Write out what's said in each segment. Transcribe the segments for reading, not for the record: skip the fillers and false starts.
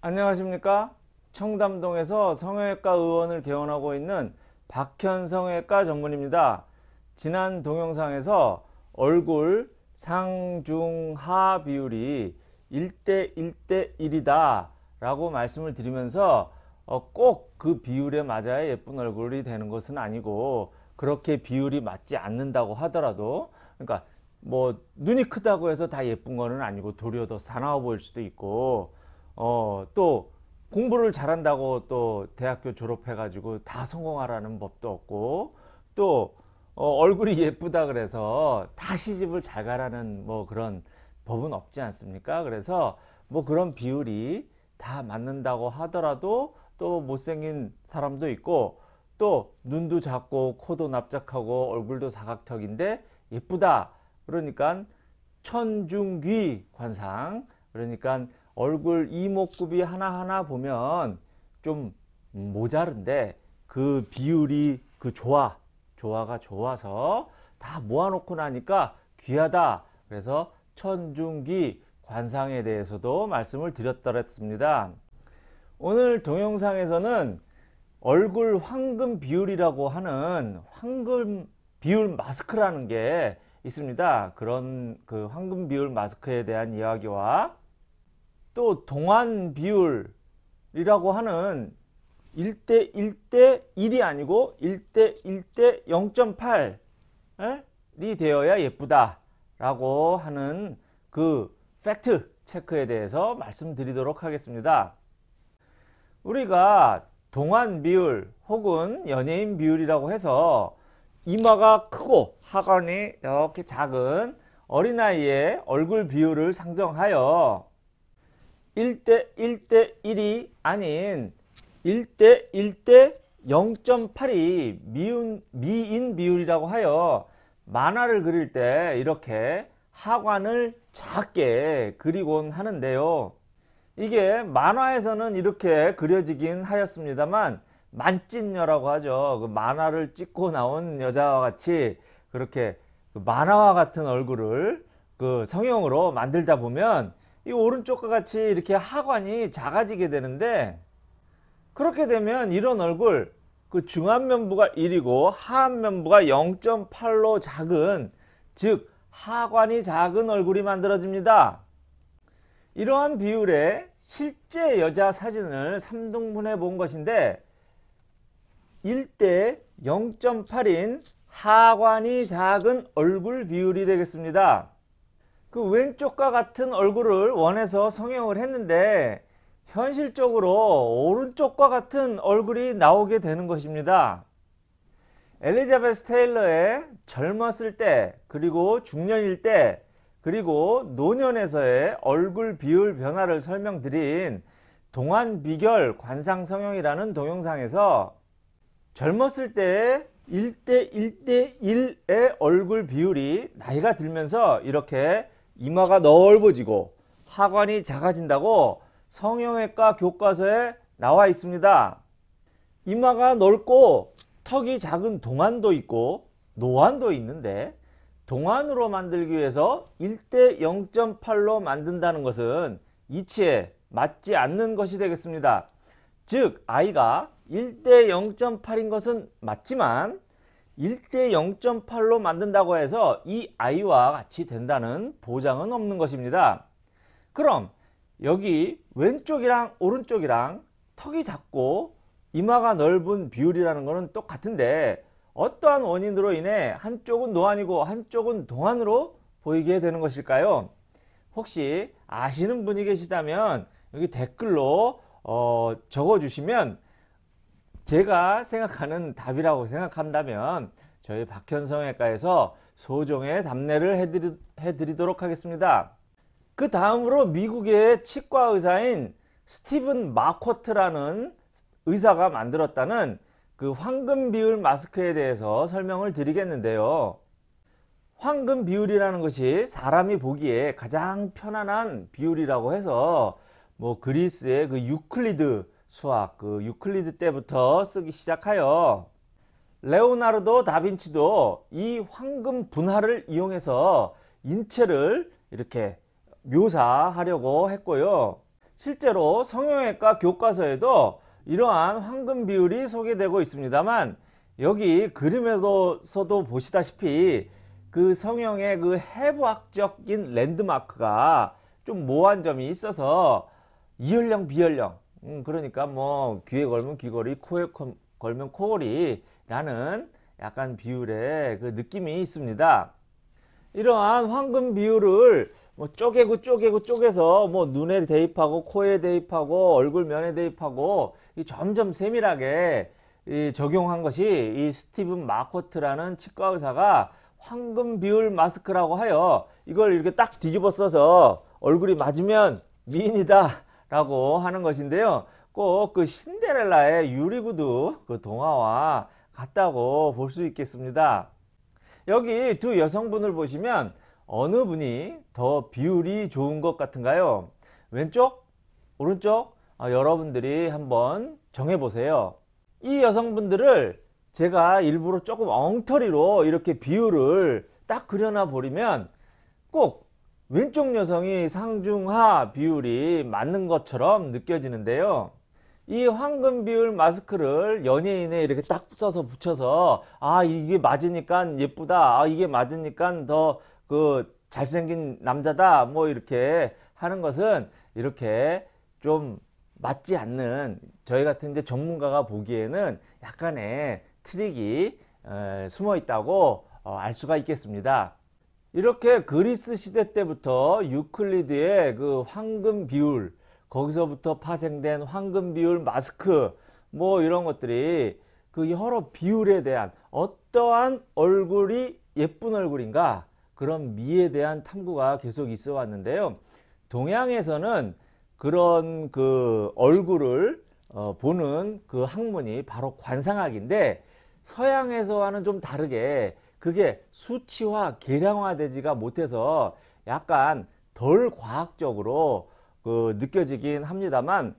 안녕하십니까. 청담동에서 성형외과 의원을 개원하고 있는 박현 성형외과 전문입니다. 지난 동영상에서 얼굴 상중하 비율이 1:1:1이다 라고 말씀을 드리면서 꼭 그 비율에 맞아야 예쁜 얼굴이 되는 것은 아니고, 그렇게 비율이 맞지 않는다고 하더라도, 그러니까 뭐 눈이 크다고 해서 다 예쁜 거는 아니고 도리어 더 사나워 보일 수도 있고, 또 공부를 잘한다고 또 대학교 졸업해 가지고 다 성공하라는 법도 없고, 또 얼굴이 예쁘다 그래서 다 시집을 잘 가라는 뭐 그런 법은 없지 않습니까? 그래서 뭐 그런 비율이 다 맞는다고 하더라도 또 못생긴 사람도 있고, 또 눈도 작고 코도 납작하고 얼굴도 사각턱인데 예쁘다 그러니까 천중귀 관상, 그러니까 얼굴 이목구비 하나하나 보면 좀 모자른데 그 비율이 그 조화가 좋아서 다 모아놓고 나니까 귀하다, 그래서 천중귀 관상에 대해서도 말씀을 드렸더랬습니다. 오늘 동영상에서는 얼굴 황금 비율이라고 하는 황금 비율 마스크라는 게 있습니다. 그런 그 황금 비율 마스크에 대한 이야기와, 또 동안 비율이라고 하는 1:1:1이 아니고 1:1:0.8이 되어야 예쁘다 라고 하는 그 팩트 체크에 대해서 말씀드리도록 하겠습니다. 우리가 동안 비율 혹은 연예인 비율이라고 해서 이마가 크고 하관이 이렇게 작은 어린아이의 얼굴 비율을 상정하여 1:1:1이 아닌 1:1:0.8이 미인 비율이라고 하여, 만화를 그릴 때 이렇게 하관을 작게 그리곤 하는데요. 이게 만화에서는 이렇게 그려지긴 하였습니다만 만찢녀라고 하죠. 그 만화를 찍고 나온 여자와 같이 그렇게 만화와 같은 얼굴을 그 성형으로 만들다 보면 이 오른쪽과 같이 이렇게 하관이 작아지게 되는데, 그렇게 되면 이런 얼굴, 그 중안면부가 1이고 하안면부가 0.8로 작은, 즉 하관이 작은 얼굴이 만들어집니다. 이러한 비율의 실제 여자 사진을 3등분해 본 것인데, 1:0.8인 하관이 작은 얼굴 비율이 되겠습니다. 그 왼쪽과 같은 얼굴을 원해서 성형을 했는데 현실적으로 오른쪽과 같은 얼굴이 나오게 되는 것입니다. 엘리자베스 테일러의 젊었을 때, 그리고 중년일 때, 그리고 노년에서의 얼굴 비율 변화를 설명드린 동안 비결 관상 성형이라는 동영상에서 젊었을 때의 1:1:1의 얼굴 비율이 나이가 들면서 이렇게 이마가 넓어지고 하관이 작아진다고 성형외과 교과서에 나와 있습니다. 이마가 넓고 턱이 작은 동안도 있고 노안도 있는데, 동안으로 만들기 위해서 1:0.8로 만든다는 것은 이치에 맞지 않는 것이 되겠습니다. 즉 아이가 1:0.8인 것은 맞지만 1:0.8로 만든다고 해서 이 아이와 같이 된다는 보장은 없는 것입니다. 그럼 여기 왼쪽이랑 오른쪽이랑 턱이 작고 이마가 넓은 비율이라는 것은 똑같은데, 어떠한 원인으로 인해 한쪽은 노안이고 한쪽은 동안으로 보이게 되는 것일까요? 혹시 아시는 분이 계시다면 여기 댓글로 적어주시면 제가 생각하는 답이라고 생각한다면 저희 박현 성형외과에서 소정의 답례를 해드리도록 하겠습니다. 그 다음으로 미국의 치과 의사인 스티븐 마코트라는 의사가 만들었다는 그 황금 비율 마스크에 대해서 설명을 드리겠는데요. 황금 비율이라는 것이 사람이 보기에 가장 편안한 비율이라고 해서 뭐 그리스의 그 유클리드 수학, 그 유클리드 때부터 쓰기 시작하여 레오나르도 다빈치도 이 황금 분할을 이용해서 인체를 이렇게 묘사하려고 했고요. 실제로 성형외과 교과서에도 이러한 황금 비율이 소개되고 있습니다만, 여기 그림에서도 보시다시피 그 성형의 그 해부학적인 랜드마크가 좀 모호한 점이 있어서 이연령, 비연령, 그러니까 뭐 귀에 걸면 귀걸이, 코에 걸면 코걸이라는 약간 비율의 그 느낌이 있습니다. 이러한 황금 비율을 뭐 쪼개서 뭐 눈에 대입하고 코에 대입하고 얼굴면에 대입하고 점점 세밀하게 적용한 것이 이 스티븐 마코트라는 치과 의사가 황금 비율 마스크라고 하여, 이걸 이렇게 딱 뒤집어 써서 얼굴이 맞으면 미인이다 라고 하는 것인데요, 꼭 그 신데렐라의 유리구두 그 동화와 같다고 볼 수 있겠습니다. 여기 두 여성분을 보시면 어느 분이 더 비율이 좋은 것 같은가요? 왼쪽, 오른쪽, 여러분들이 한번 정해보세요. 이 여성분들을 제가 일부러 조금 엉터리로 이렇게 비율을 딱 그려놔 버리면 꼭 왼쪽 여성이 상중하 비율이 맞는 것처럼 느껴지는데요, 이 황금 비율 마스크를 연예인에 이렇게 딱 써서 붙여서 아 이게 맞으니까 예쁘다, 아 이게 맞으니까 더 그 잘생긴 남자다 뭐 이렇게 하는 것은 이렇게 좀 맞지 않는, 저희 같은 이제 전문가가 보기에는 약간의 트릭이 숨어 있다고 알 수가 있겠습니다. 이렇게 그리스 시대 때부터 유클리드의 그 황금 비율, 거기서부터 파생된 황금 비율 마스크 뭐 이런 것들이 그 여러 비율에 대한 어떠한 얼굴이 예쁜 얼굴인가, 그런 미에 대한 탐구가 계속 있어 왔는데요, 동양에서는 그런 그 얼굴을 보는 그 학문이 바로 관상학인데, 서양에서와는 좀 다르게 그게 수치화, 계량화 되지가 못해서 약간 덜 과학적으로 그 느껴지긴 합니다만,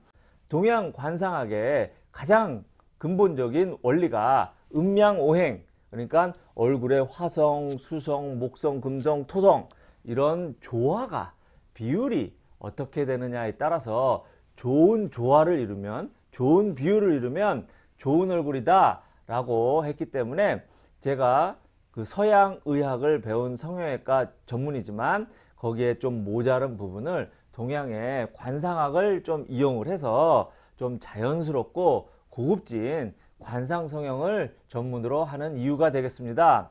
동양 관상학의 가장 근본적인 원리가 음양오행, 그러니까 얼굴의 화성, 수성, 목성, 금성, 토성 이런 조화가, 비율이 어떻게 되느냐에 따라서 좋은 조화를 이루면, 좋은 비율을 이루면 좋은 얼굴이다 라고 했기 때문에, 제가 그 서양 의학을 배운 성형외과 전문이지만 거기에 좀 모자른 부분을 동양의 관상학을 좀 이용을 해서 좀 자연스럽고 고급진 관상 성형을 전문으로 하는 이유가 되겠습니다.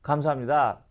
감사합니다.